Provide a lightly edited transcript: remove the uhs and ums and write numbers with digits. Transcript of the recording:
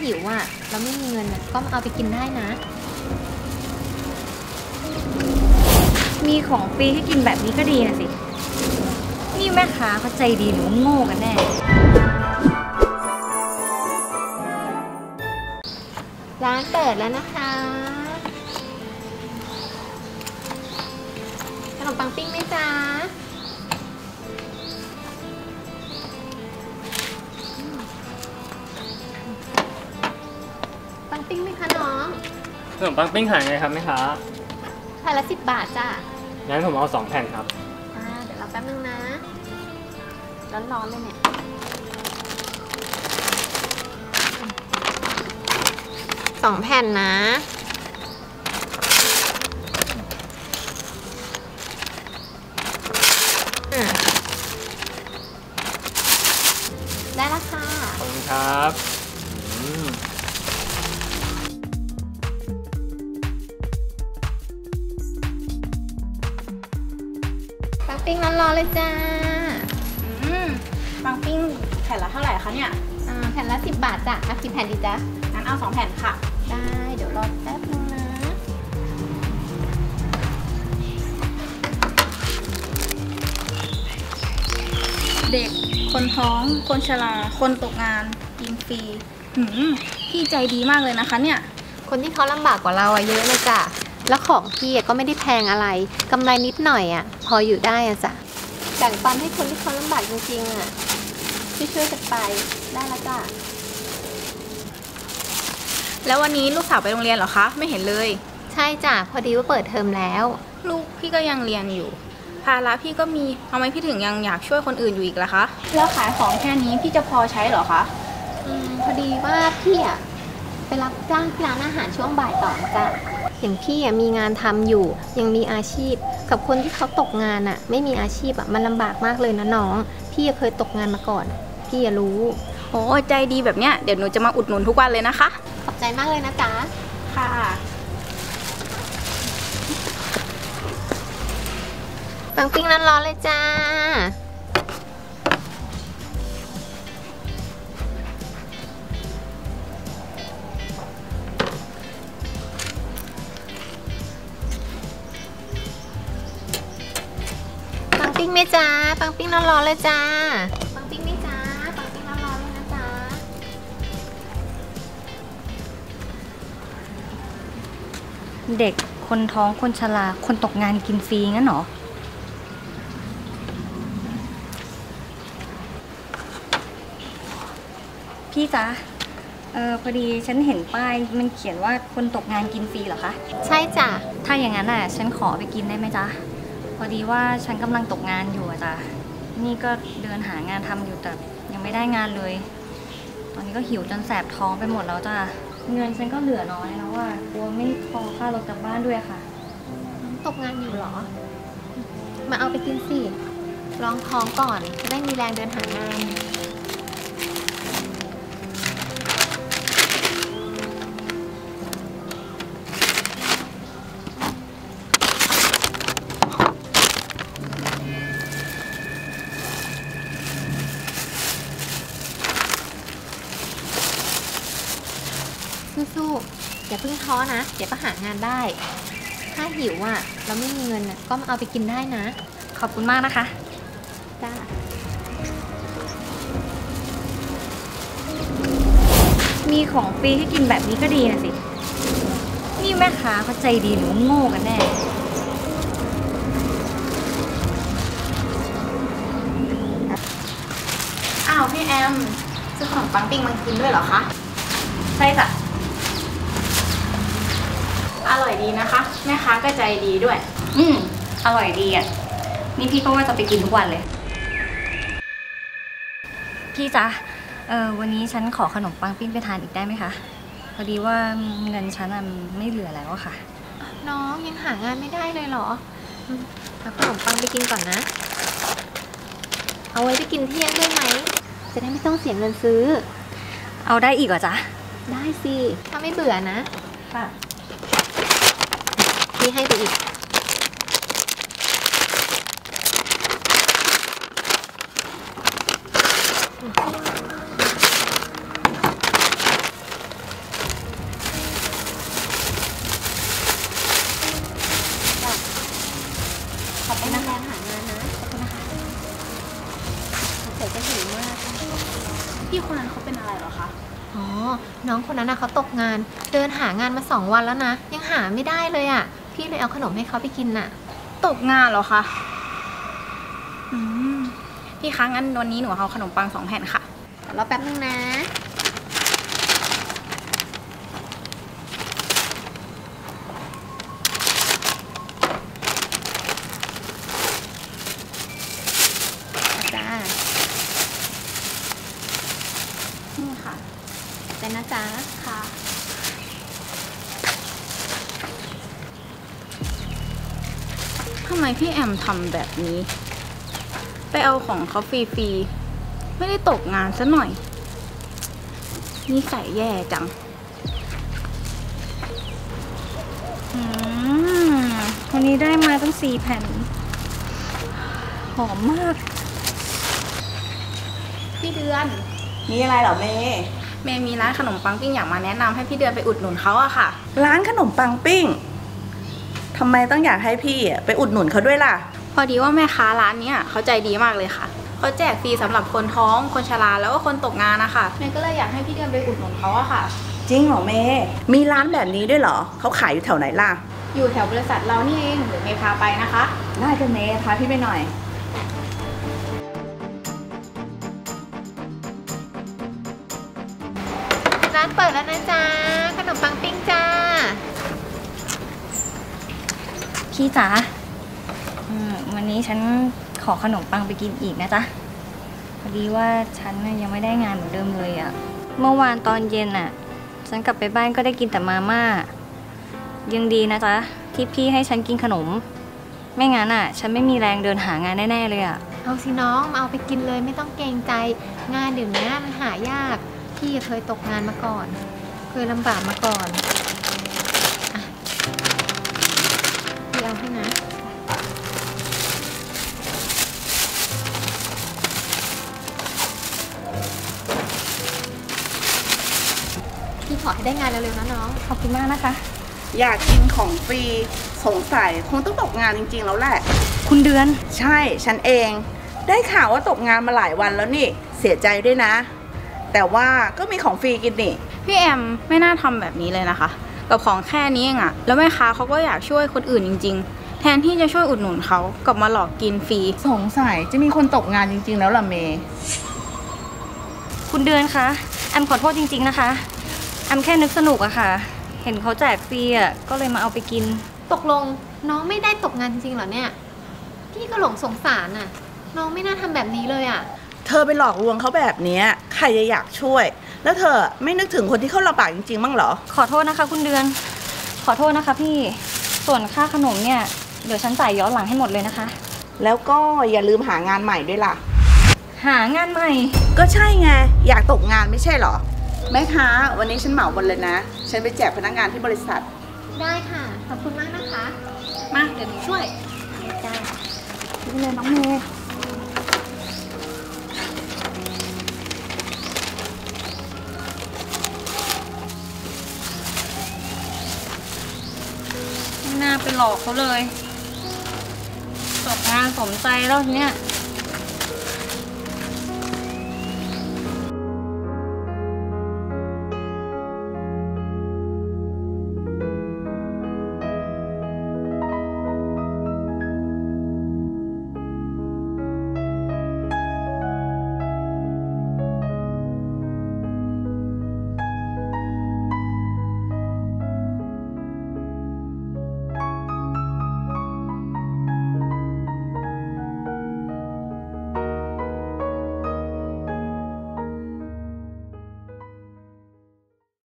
หิวอ่ะเราไม่มีเงินก็เอาไปกินได้นะมีของฟรีให้กินแบบนี้ก็ดีนะสินี่แม่ค้าเขาใจดีหรือโง่กันแน่ร้านเปิดแล้วนะคะขนมปังปิ้งไหมจ๊ะปังปิ้งไหมคะน้องขนมปังปิ้งขายไงครับแม่ค้าแผ่นละ10 บาทจ้ะงั้นผมเอา2 แผ่นครับเดี๋ยวเราแป๊บนึงนะร้อนๆเลยเนี่ย2 แผ่นนะได้แล้วค่ะขอบคุณครับปังปิ้งร้อนๆเลยจ้าปังปิ้งแผ่นละเท่าไหร่คะเนี่ยแผ่นละ10 บาทจ้ะนับกี่แผ่นดีจ๊ะงั้นเอา2 แผ่นค่ะได้เดี๋ยวรอแป๊บนึงนะเด็กคนท้องคนชราคนตกงานกินฟรีพี่ใจดีมากเลยนะคะเนี่ยคนที่เขาลำบากกว่าเราเยอะเลยจ้ะแล้วของพี่ก็ไม่ได้แพงอะไรกำไรนิดหน่อยพออยู่ได้จ้ะแบ่งปันให้คนที่เขาลำบากจริงๆช่วยกันไปได้แล้วจ้ะแล้ววันนี้ลูกสาวไปโรงเรียนเหรอคะไม่เห็นเลยใช่จ้ะพอดีว่าเปิดเทอมแล้วลูกพี่ก็ยังเรียนอยู่ภาระพี่ก็มีทำไมพี่ถึงยังอยากช่วยคนอื่นอยู่อีกล่ะคะแล้วขายของแค่นี้พี่จะพอใช้เหรอคะพอดีว่าพี่ไปรับจ้างที่ร้านอาหารช่วงบ่ายต่อจ้ะอย่างพี่มีงานทำอยู่ยังมีอาชีพกับคนที่เขาตกงานไม่มีอาชีพมันลำบากมากเลยนะน้องพี่เคยตกงานมาก่อนพี่รู้โอ้ใจดีแบบเนี้ยเดี๋ยวหนูจะมาอุดหนุนทุกวันเลยนะคะขอบใจมากเลยนะจ๊ะค่ะปังปิ้งร้อนๆเลยจ้าปังปิ้งไหมจ้าปังปิ้งร้อนๆเลยจ้าเด็กคนท้องคนชราคนตกงานกินฟรีงั้นเหรอพี่จ๊ะพอดีฉันเห็นป้ายมันเขียนว่าคนตกงานกินฟรีเหรอคะใช่จ้ะถ้าอย่างนั้นฉันขอไปกินได้ไหมจ๊ะพอดีว่าฉันกำลังตกงานอยู่จ้ะนี่ก็เดินหางานทำอยู่แต่ยังไม่ได้งานเลยตอนนี้ก็หิวจนแสบท้องไปหมดแล้วจ้ะเงินฉันก็เหลือน้อยนะว่ากลัวไม่พอค่ารถกลับบ้านด้วยค่ะตกงานอยู่เหรอมาเอาไปกินสิลองท้องก่อนจะได้มีแรงเดินหางานสู้ๆอย่าเพิ่งท้อนะเดี๋ยวก็หางานได้ถ้าหิวเราไม่มีเงินก็มาเอาไปกินได้นะขอบคุณมากนะคะจ้ามีของฟรีให้กินแบบนี้ก็ดีนะสินี่แม่ค้าเขาใจดีหรือโง่กันแน่อ้าวพี่แอมซื้อของปังปิ้งมากินด้วยเหรอคะใช่ค่ะอร่อยดีนะคะแม่ค้าก็ใจดีด้วยอร่อยดีนี่พี่ก็ว่าจะไปกินทุกวันเลยพี่จ๊ะวันนี้ฉันขอขนมปังปิ้งไปทานอีกได้ไหมคะพอดีว่าเงินฉันไม่เหลือแล้วค่ะน้องยังหางานไม่ได้เลยเหรอเอาขนมปังไปกินก่อนนะเอาไว้ไปกินเที่ยงได้ไหมจะได้ไม่ต้องเสียเงินซื้อเอาได้อีกเหรอจ๊ะได้สิถ้าไม่เบื่อนะค่ะพี่ให้ไปอีก อ๋อน้องคนนั้นนะเขาตกงานเดินหางานมา2 วันแล้วนะยังหาไม่ได้เลยอ่ะพี่เลยเอาขนมให้เขาไปกินน่ะตกงานเหรอคะพี่คะงั้นวันนี้หนูเอาขนมปัง2 แผ่นค่ะรอแป๊บนึงนะนะจ๊ะค่ะทำไมพี่แอมทำแบบนี้ไปเอาของเขาฟรีๆไม่ได้ตกงานซะหน่อยนิสัยแย่จังวันนี้ได้มาตั้ง4 แผ่นหอมมากพี่เดือนมีอะไรเหรอเมย์มีร้านขนมปังปิ้งอยากมาแนะนำให้พี่เดือนไปอุดหนุนเขาอะค่ะร้านขนมปังปิ้งทำไมต้องอยากให้พี่ไปอุดหนุนเขาด้วยล่ะพอดีว่าแม่ค้าร้านนี้เขาใจดีมากเลยค่ะเขาแจกฟรีสำหรับคนท้องคนชราแล้วก็คนตกงานนะคะเมย์ก็เลยอยากให้พี่เดือนไปอุดหนุนเขาอะค่ะจริงเหรอเมย์มีร้านแบบนี้ด้วยเหรอเขาขายอยู่แถวไหนล่ะอยู่แถวบริษัทเรานี่เองเดี๋ยวเมย์พาไปนะคะได้ค่ะเมย์พาพี่ไปหน่อยร้านเปิดแล้วนะจ๊ะขนมปังปิ้งจ้าพี่จ๋าวันนี้ฉันขอขนมปังไปกินอีกนะจ๊ะพอดีว่าฉันยังไม่ได้งานเหมือนเดิมเลยอะเมื่อวานตอนเย็นอะฉันกลับไปบ้านก็ได้กินแต่มาม่ายังดีนะจ๊ะที่พี่ให้ฉันกินขนมไม่งั้นอะฉันไม่มีแรงเดินหางานแน่ๆเลยอะเอาสิน้องเอาไปกินเลยไม่ต้องเกรงใจงานเดี๋ยวนี้มันหายากพี่เคยตกงานมาก่อนเคยลำบากมาก่อนพี่เอาให้นะพี่ขอให้ได้งานเร็วๆนะน้องขอบคุณมากนะคะอยากกินของฟรีสงสัยคงต้องตกงานจริงๆแล้วแหละคุณเดือนใช่ฉันเองได้ข่าวว่าตกงานมาหลายวันแล้วนี่เสียใจด้วยนะแต่ว่าก็มีของฟรีกินนี่พี่แอมไม่น่าทำแบบนี้เลยนะคะกับของแค่นี้เองอะแล้วแม่ค้าเขาก็อยากช่วยคนอื่นจริงๆแทนที่จะช่วยอุดหนุนเขากลับมาหลอกกินฟรีสงสัยจะมีคนตกงานจริงๆแล้วล่ะเมย์คุณเดือนคะแอมขอโทษจริงๆนะคะแอมแค่นึกสนุกอะค่ะเห็นเขาแจกฟรีอะก็เลยมาเอาไปกินตกลงน้องไม่ได้ตกงานจริงๆหรอเนี่ยพี่ก็หลงสงสารอะน้องไม่น่าทำแบบนี้เลยอะเธอไปหลอกลวงเขาแบบนี้ใครจะอยากช่วยแล้วเธอไม่นึกถึงคนที่เขาลำบากจริงๆบ้างเหรอขอโทษนะคะคุณเดือนขอโทษนะคะพี่ส่วนค่าขนมเนี่ยเดี๋ยวฉันจ่ายย้อนหลังให้หมดเลยนะคะแล้วก็อย่าลืมหางานใหม่ด้วยล่ะหางานใหม่ก็ใช่ไงอยากตกงานไม่ใช่เหรอแม่ค้าวันนี้ฉันเหมาหมดเลยนะฉันไปแจกพนักงานที่บริษัทได้ค่ะขอบคุณมากนะคะมาเดี๋ยวหนูช่วยได้นี่เลยน้องเมย์ไปหลอกเขาเลยตกงานสมใจแล้วเนี่ย